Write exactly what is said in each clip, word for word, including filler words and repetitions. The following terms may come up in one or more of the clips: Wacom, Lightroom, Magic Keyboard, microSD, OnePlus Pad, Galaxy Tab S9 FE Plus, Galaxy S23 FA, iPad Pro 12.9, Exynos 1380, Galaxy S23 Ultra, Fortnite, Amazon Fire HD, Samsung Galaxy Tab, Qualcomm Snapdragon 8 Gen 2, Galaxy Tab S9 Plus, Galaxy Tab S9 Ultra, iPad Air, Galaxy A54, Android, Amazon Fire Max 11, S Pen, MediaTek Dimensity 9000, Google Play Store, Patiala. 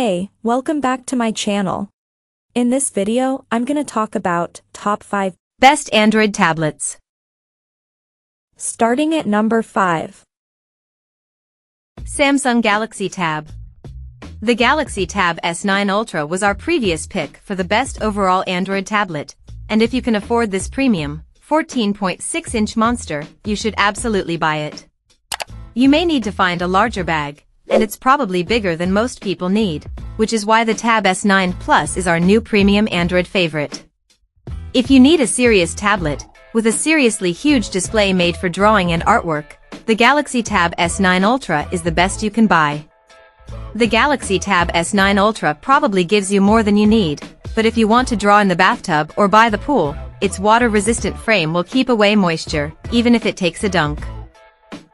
Hey, welcome back to my channel. In this video, I'm gonna talk about top five best Android tablets. Starting at number five. Samsung Galaxy Tab. The Galaxy Tab S nine Ultra was our previous pick for the best overall Android tablet, and if you can afford this premium, fourteen point six inch monster, you should absolutely buy it. You may need to find a larger bag, and it's probably bigger than most people need, which is why the Tab S nine Plus is our new premium Android favorite. If you need a serious tablet, with a seriously huge display made for drawing and artwork, the Galaxy Tab S nine Ultra is the best you can buy. The Galaxy Tab S nine Ultra probably gives you more than you need, but if you want to draw in the bathtub or by the pool, its water-resistant frame will keep away moisture, even if it takes a dunk.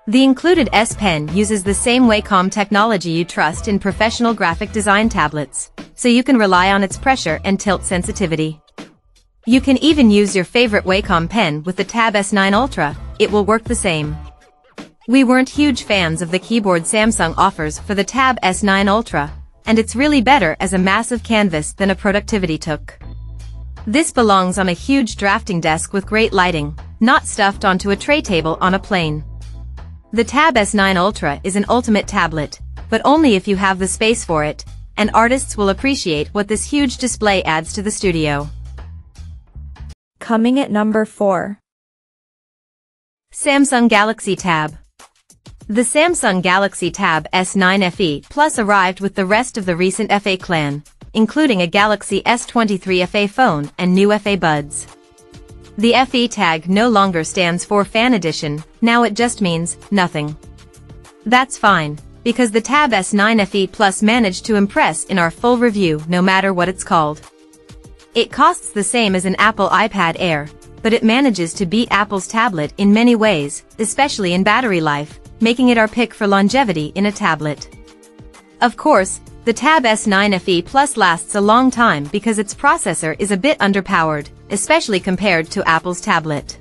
The included S Pen uses the same Wacom technology you trust in professional graphic design tablets, so you can rely on its pressure and tilt sensitivity. You can even use your favorite Wacom pen with the Tab S nine Ultra, it will work the same. We weren't huge fans of the keyboard Samsung offers for the Tab S nine Ultra, and it's really better as a massive canvas than a productivity took. This belongs on a huge drafting desk with great lighting, not stuffed onto a tray table on a plane. The Tab S nine Ultra is an ultimate tablet, but only if you have the space for it, and artists will appreciate what this huge display adds to the studio. Coming at number four. Samsung Galaxy Tab. The Samsung Galaxy Tab S nine F E Plus arrived with the rest of the recent F A clan, including a Galaxy S twenty-three F A phone and new F A buds. The F E tag no longer stands for Fan Edition, now it just means nothing. That's fine, because the Tab S nine F E Plus managed to impress in our full review no matter what it's called. It costs the same as an Apple iPad Air, but it manages to beat Apple's tablet in many ways, especially in battery life, making it our pick for longevity in a tablet. Of course, the Tab S nine F E Plus lasts a long time because its processor is a bit underpowered, especially compared to Apple's tablet.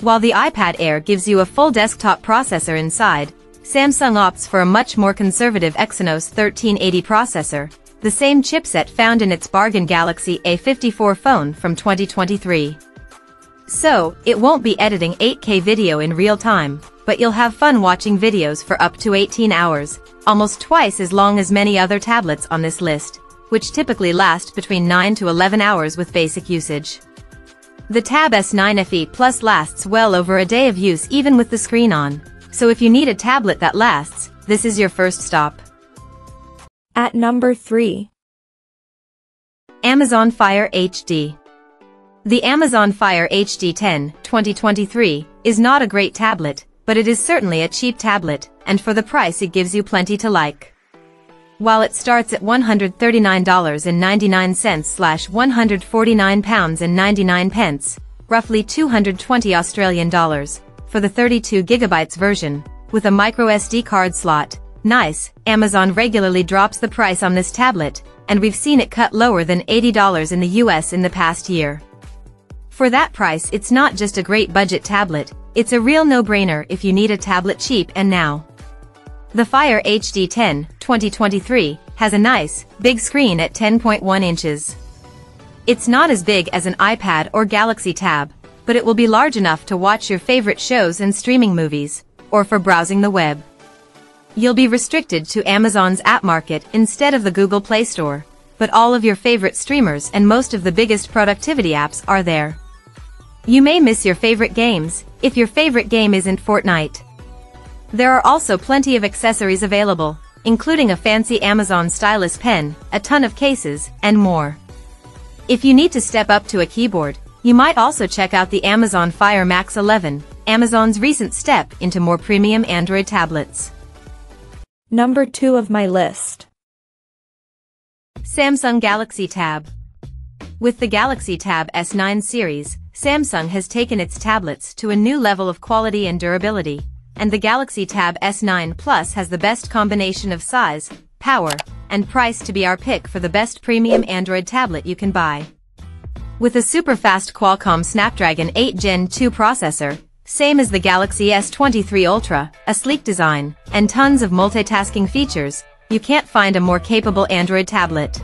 While the iPad Air gives you a full desktop processor inside, Samsung opts for a much more conservative Exynos thirteen eighty processor, the same chipset found in its bargain Galaxy A fifty-four phone from twenty twenty-three. So, it won't be editing eight K video in real time, but you'll have fun watching videos for up to eighteen hours, almost twice as long as many other tablets on this list, which typically last between nine to eleven hours with basic usage. The Tab S nine F E Plus lasts well over a day of use even with the screen on, so if you need a tablet that lasts, this is your first stop. At number three. Amazon Fire H D. The Amazon Fire H D ten twenty twenty-three is not a great tablet, but it is certainly a cheap tablet, and for the price it gives you plenty to like. While it starts at one hundred thirty-nine dollars and ninety-nine cents slash one hundred forty-nine pounds and ninety-nine pence, roughly two hundred twenty Australian dollars, for the thirty-two gigabyte version, with a microSD card slot, nice. Amazon regularly drops the price on this tablet, and we've seen it cut lower than eighty dollars in the U S in the past year. For that price it's not just a great budget tablet, it's a real no-brainer if you need a tablet cheap and now. The Fire H D ten twenty twenty-three has a nice, big screen at ten point one inches. It's not as big as an iPad or Galaxy Tab, but it will be large enough to watch your favorite shows and streaming movies, or for browsing the web. You'll be restricted to Amazon's app market instead of the Google Play Store, but all of your favorite streamers and most of the biggest productivity apps are there. You may miss your favorite games, if your favorite game isn't Fortnite. There are also plenty of accessories available, including a fancy Amazon stylus pen, a ton of cases, and more. If you need to step up to a keyboard, you might also check out the Amazon Fire Max eleven, Amazon's recent step into more premium Android tablets. Number two of my list. Samsung Galaxy Tab. With the Galaxy Tab S nine series, Samsung has taken its tablets to a new level of quality and durability, and the Galaxy Tab S nine Plus has the best combination of size, power, and price to be our pick for the best premium Android tablet you can buy. With a super-fast Qualcomm Snapdragon eight gen two processor, same as the Galaxy S twenty-three Ultra, a sleek design, and tons of multitasking features, you can't find a more capable Android tablet.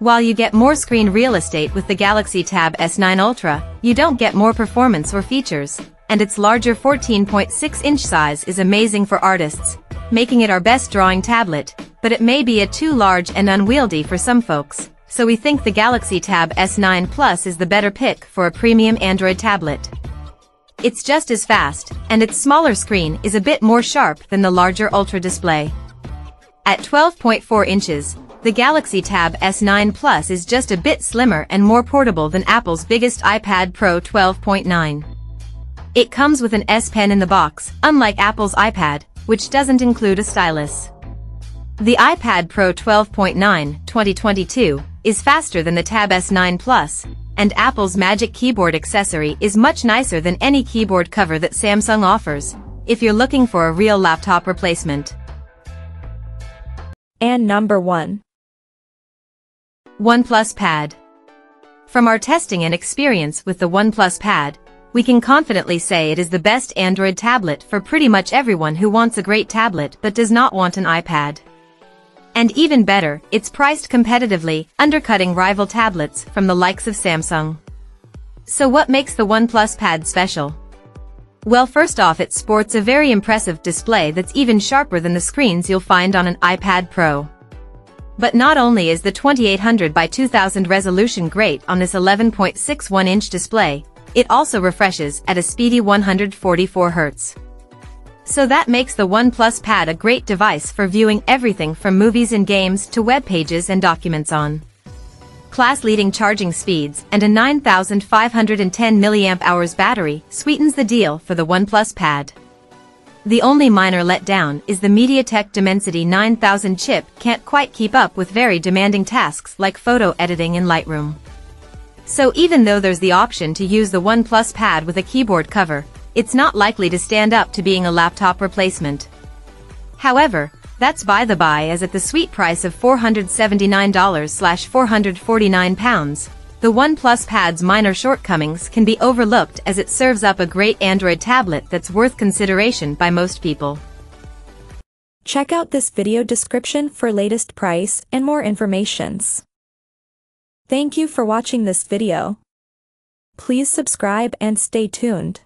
While you get more screen real estate with the Galaxy Tab S nine Ultra, you don't get more performance or features, and its larger fourteen point six inch size is amazing for artists, making it our best drawing tablet, but it may be a too large and unwieldy for some folks, so we think the Galaxy Tab S nine Plus is the better pick for a premium Android tablet. It's just as fast, and its smaller screen is a bit more sharp than the larger Ultra display. At twelve point four inches, the Galaxy Tab S nine Plus is just a bit slimmer and more portable than Apple's biggest iPad Pro twelve point nine. It comes with an S Pen in the box, unlike Apple's iPad, which doesn't include a stylus. The iPad Pro twelve point nine twenty twenty-two is faster than the Tab S nine Plus, and Apple's Magic Keyboard accessory is much nicer than any keyboard cover that Samsung offers, if you're looking for a real laptop replacement. And number one. OnePlus Pad. From our testing and experience with the OnePlus Pad, we can confidently say it is the best Android tablet for pretty much everyone who wants a great tablet but does not want an iPad. And even better, it's priced competitively, undercutting rival tablets from the likes of Samsung. So what makes the OnePlus Pad special? Well, first off, it sports a very impressive display that's even sharper than the screens you'll find on an iPad Pro. But not only is the twenty-eight hundred by two thousand resolution great on this eleven point six one inch display, it also refreshes at a speedy one hundred forty-four hertz. So that makes the OnePlus Pad a great device for viewing everything from movies and games to web pages and documents on. Class-leading charging speeds and a nine thousand five hundred ten milliamp hour battery sweetens the deal for the OnePlus Pad. The only minor letdown is the MediaTek Dimensity nine thousand chip can't quite keep up with very demanding tasks like photo editing in Lightroom. So even though there's the option to use the OnePlus Pad with a keyboard cover, it's not likely to stand up to being a laptop replacement. However, that's by the by, as at the sweet price of four hundred seventy-nine dollars slash four hundred forty-nine pounds, the OnePlus Pad's minor shortcomings can be overlooked as it serves up a great Android tablet that's worth consideration by most people. Check out this video description for latest price and more informations. Thank you for watching this video. Please subscribe and stay tuned.